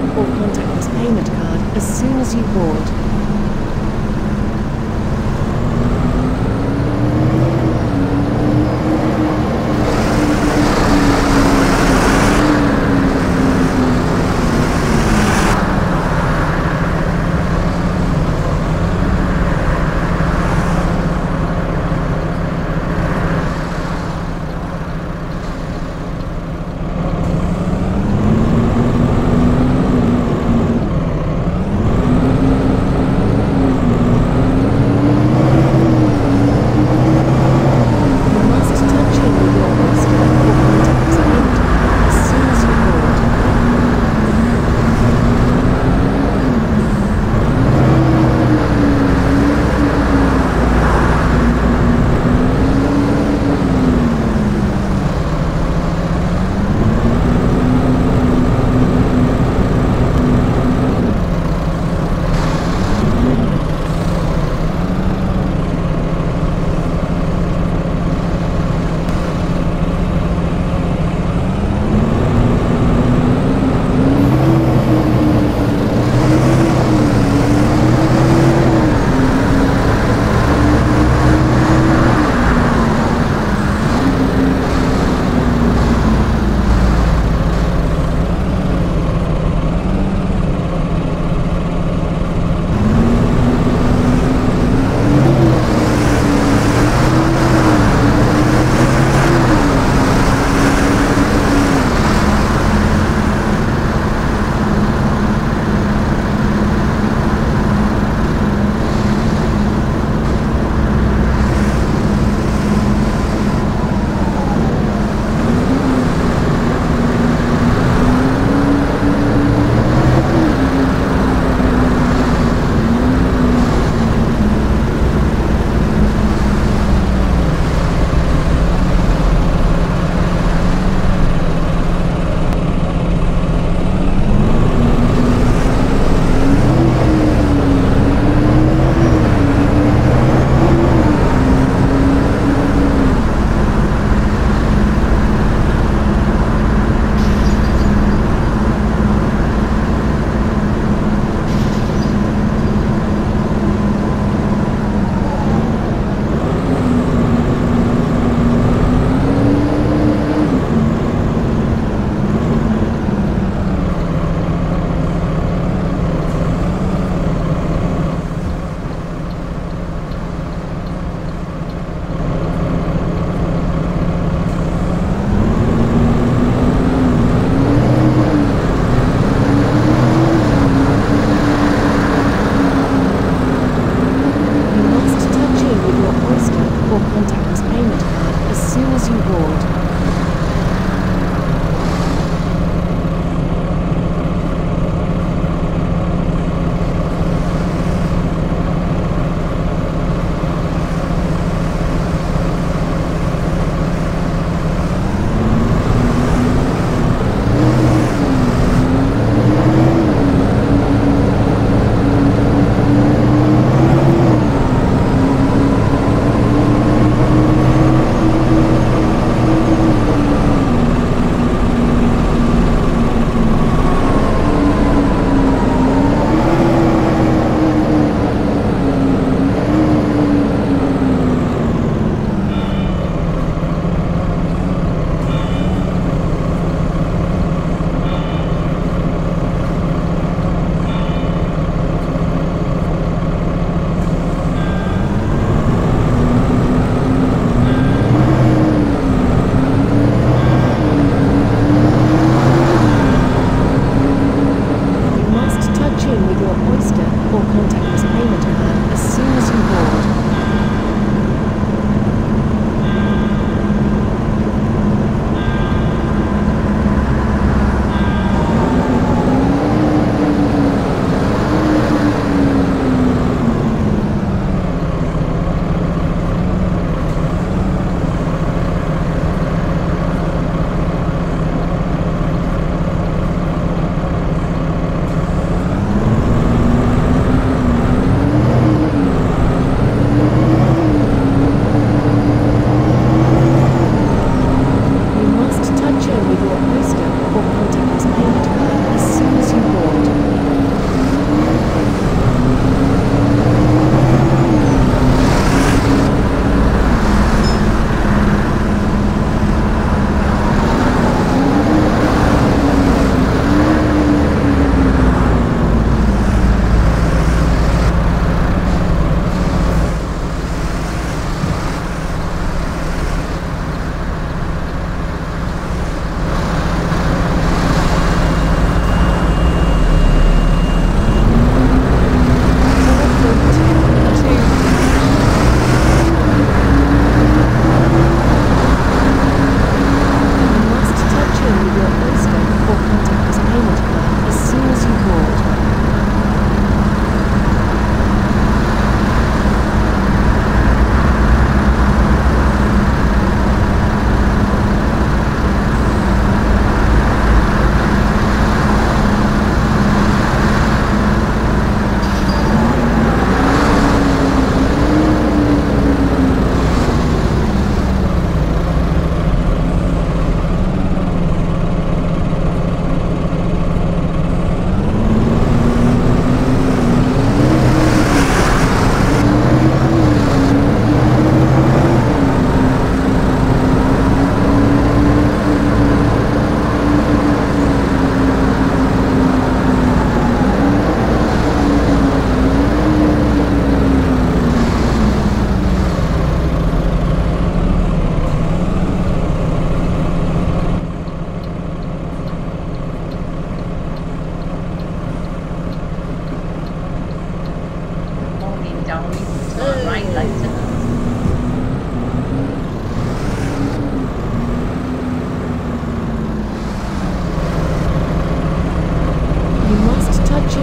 or contactless payment card as soon as you board.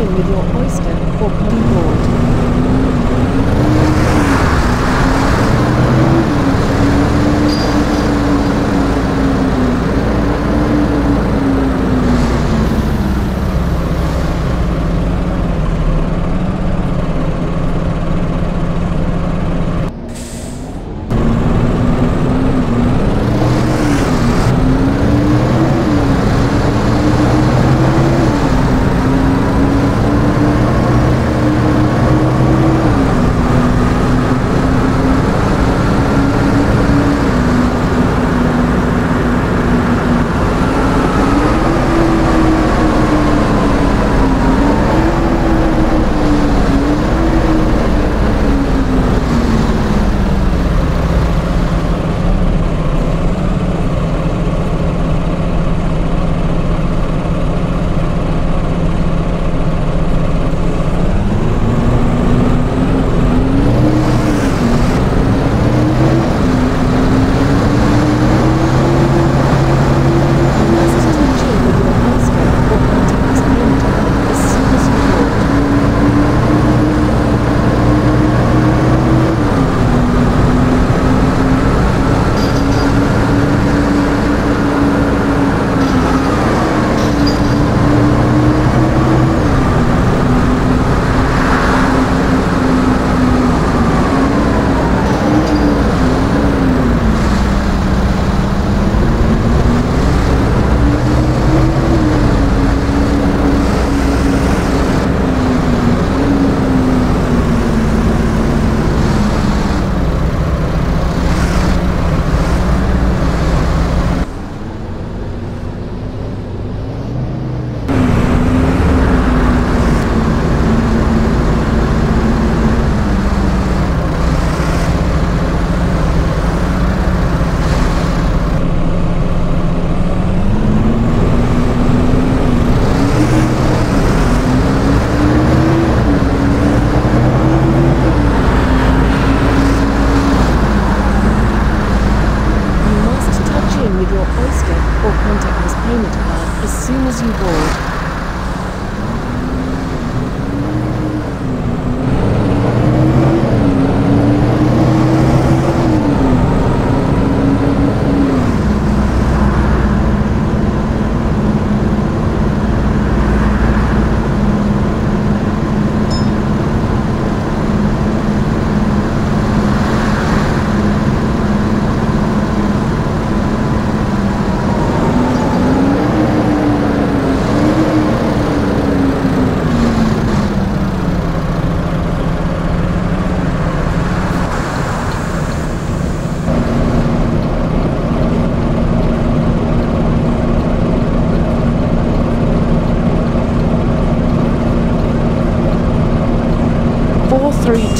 in with your oyster or cutting board.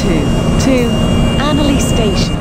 To Anerley Station.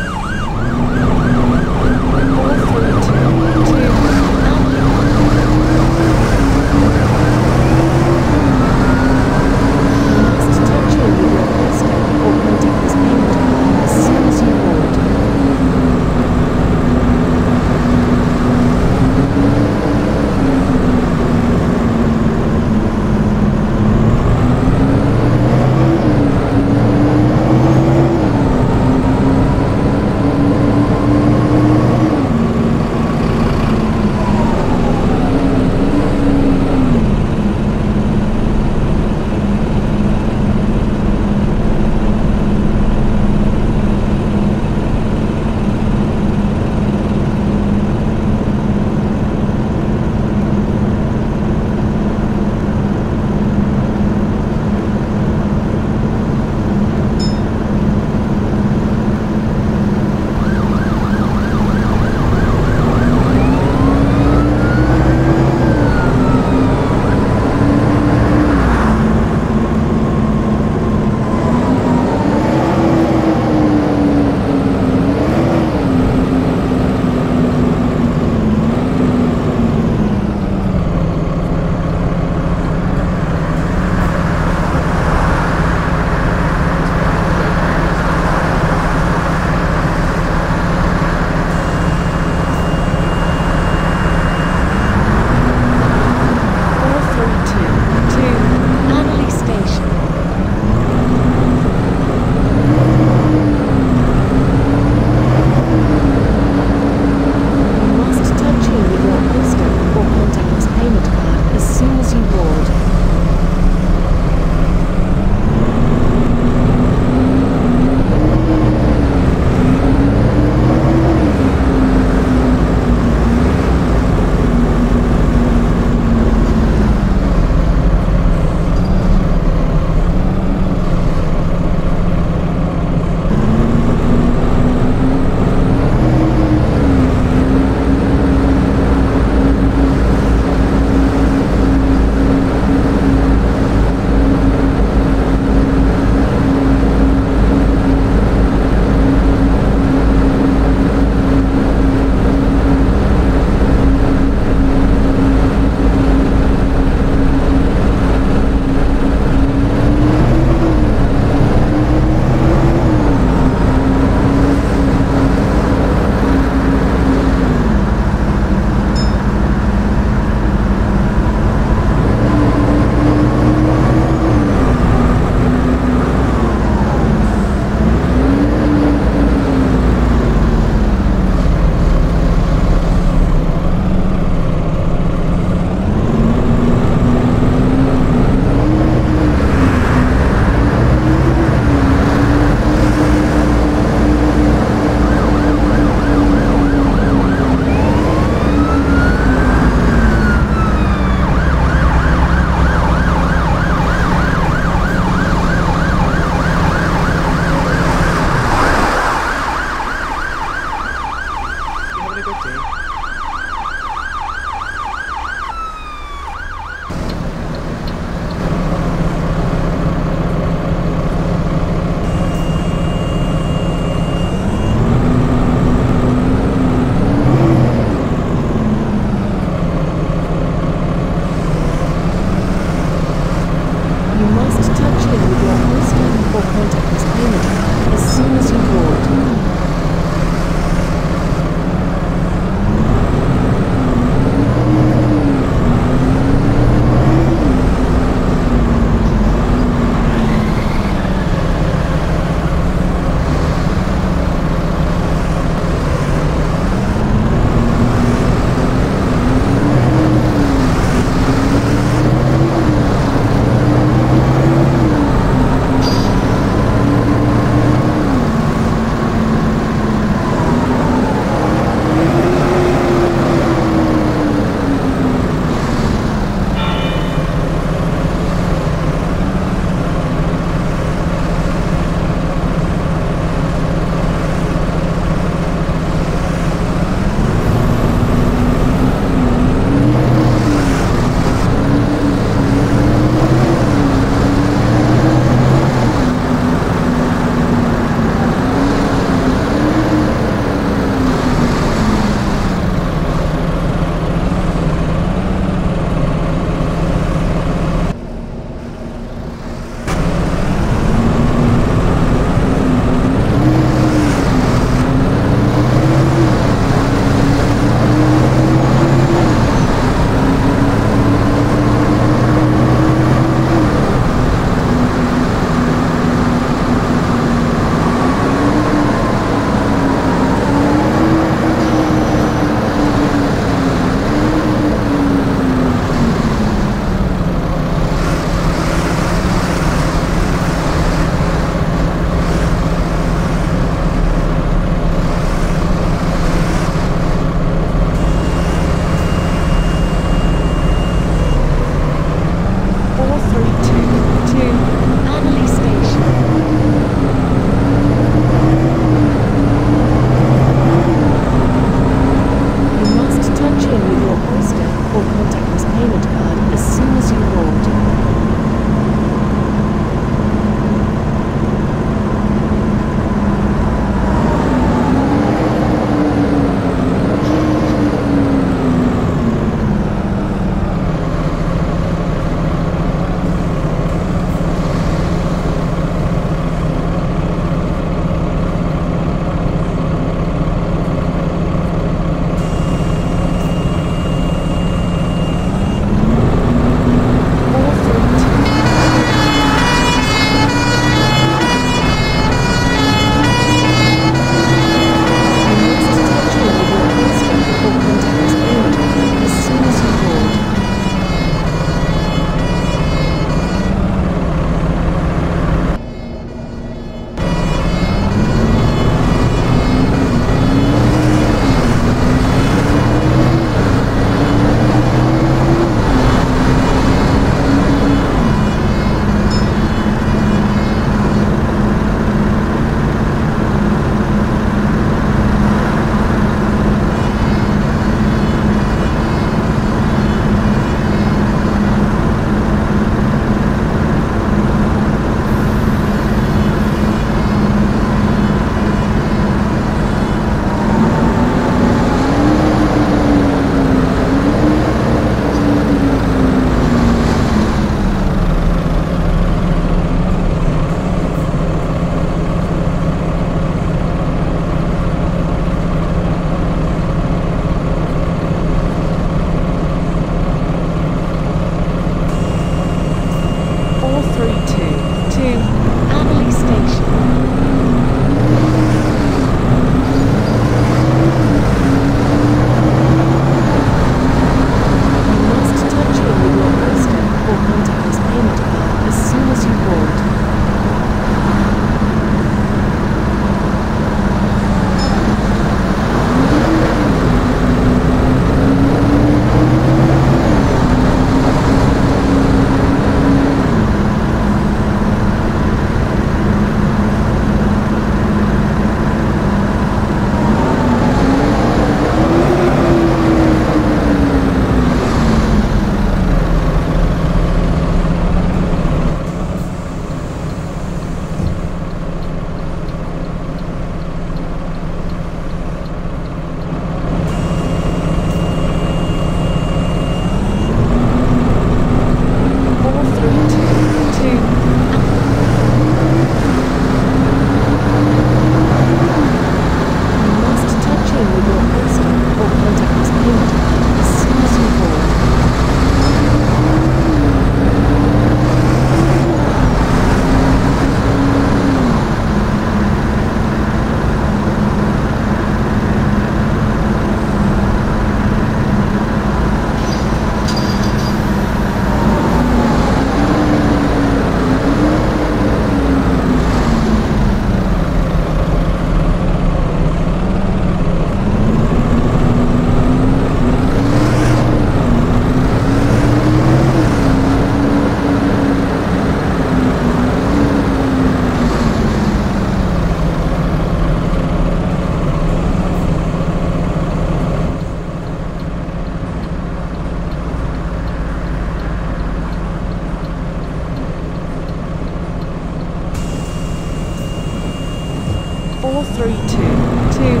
322 to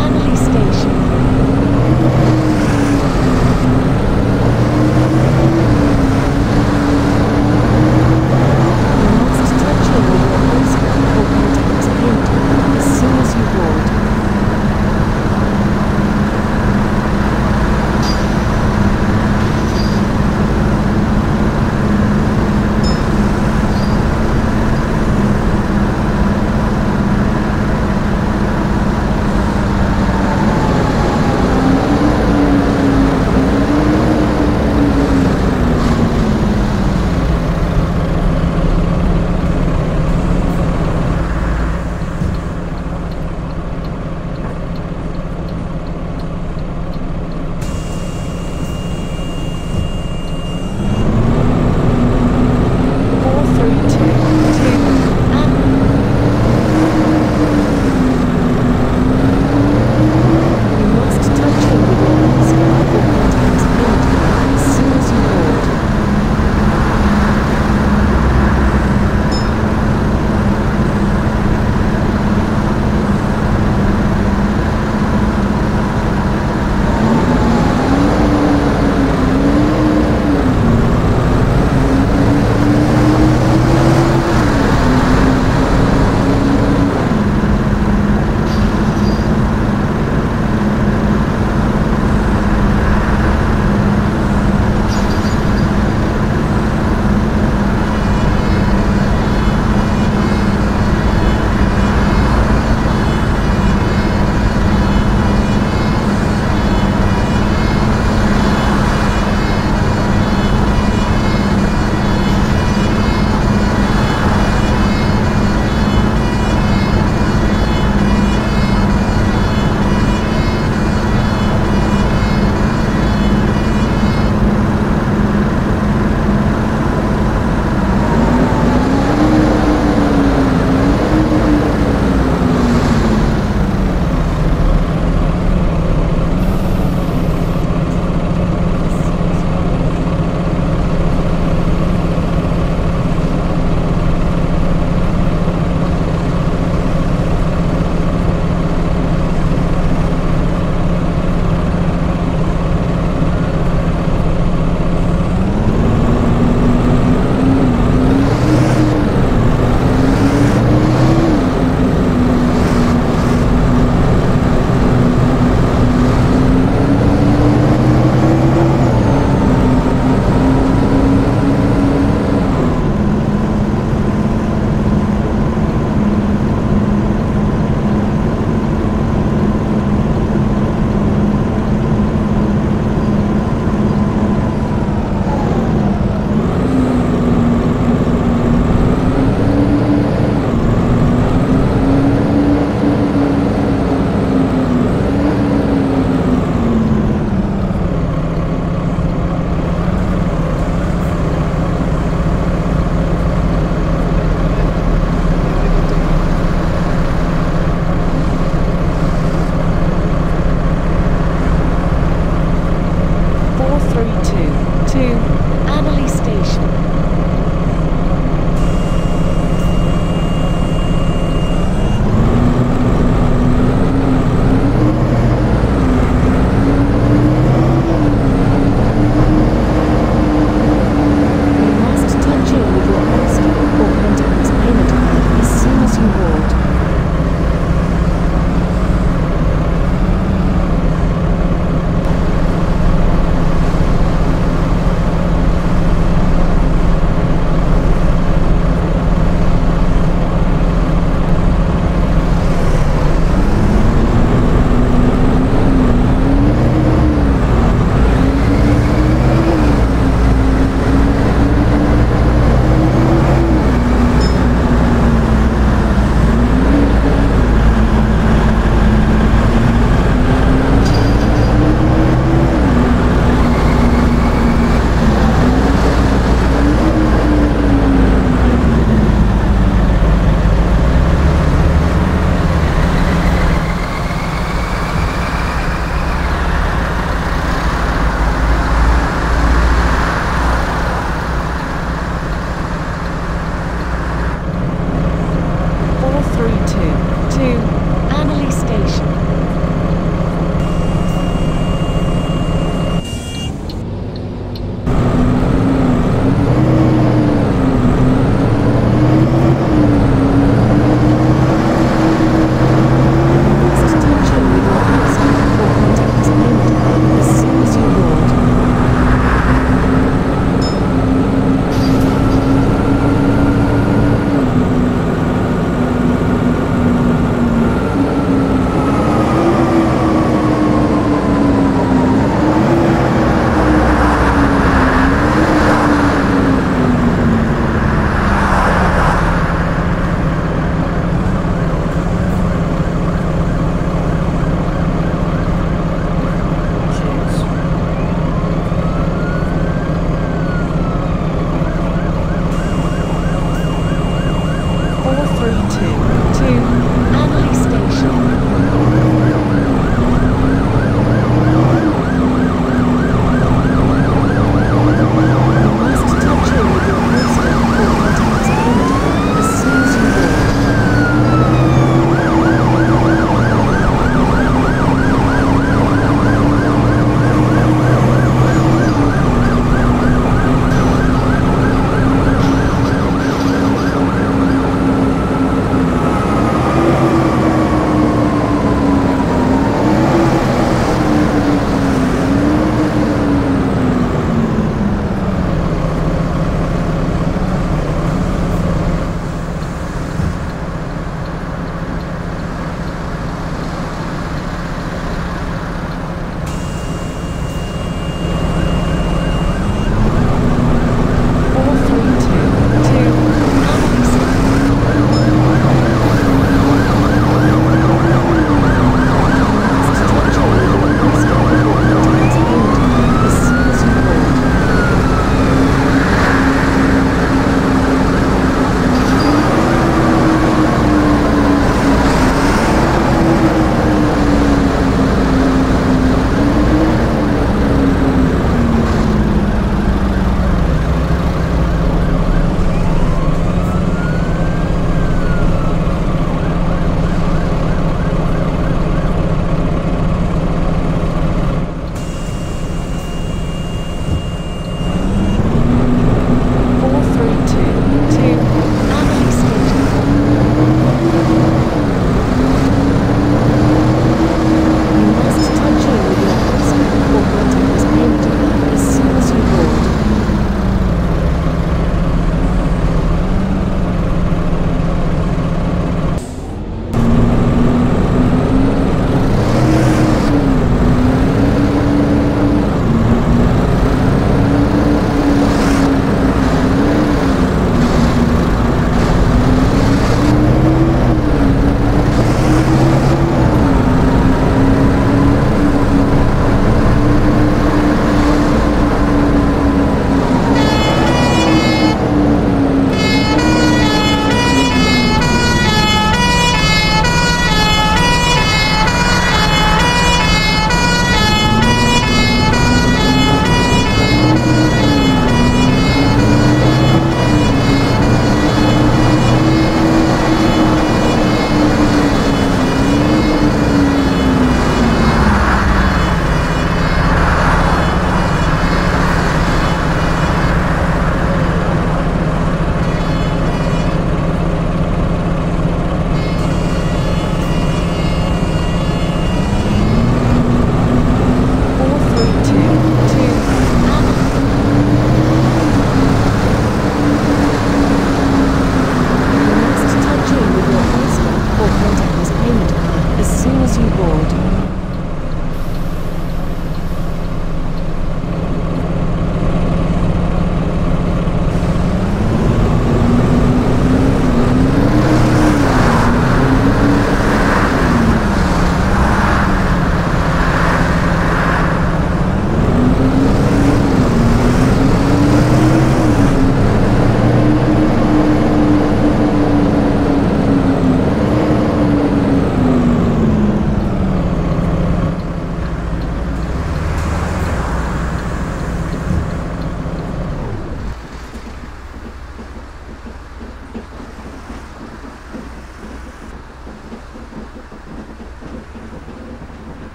Anerley Station.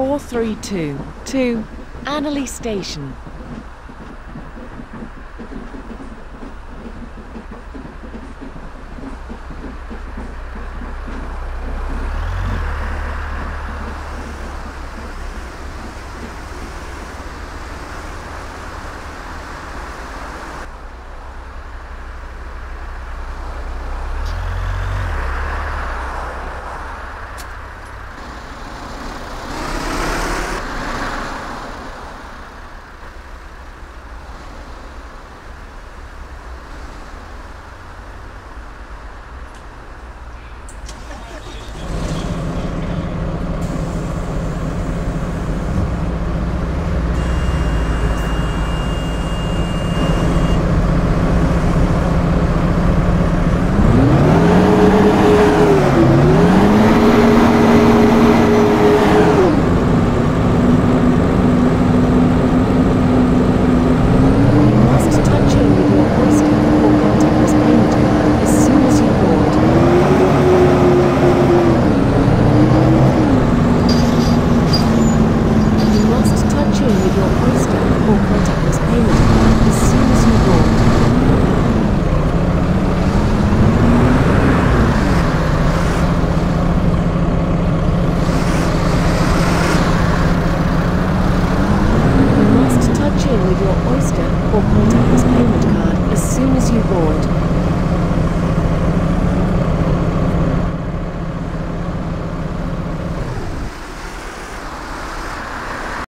432 to Anerley Station.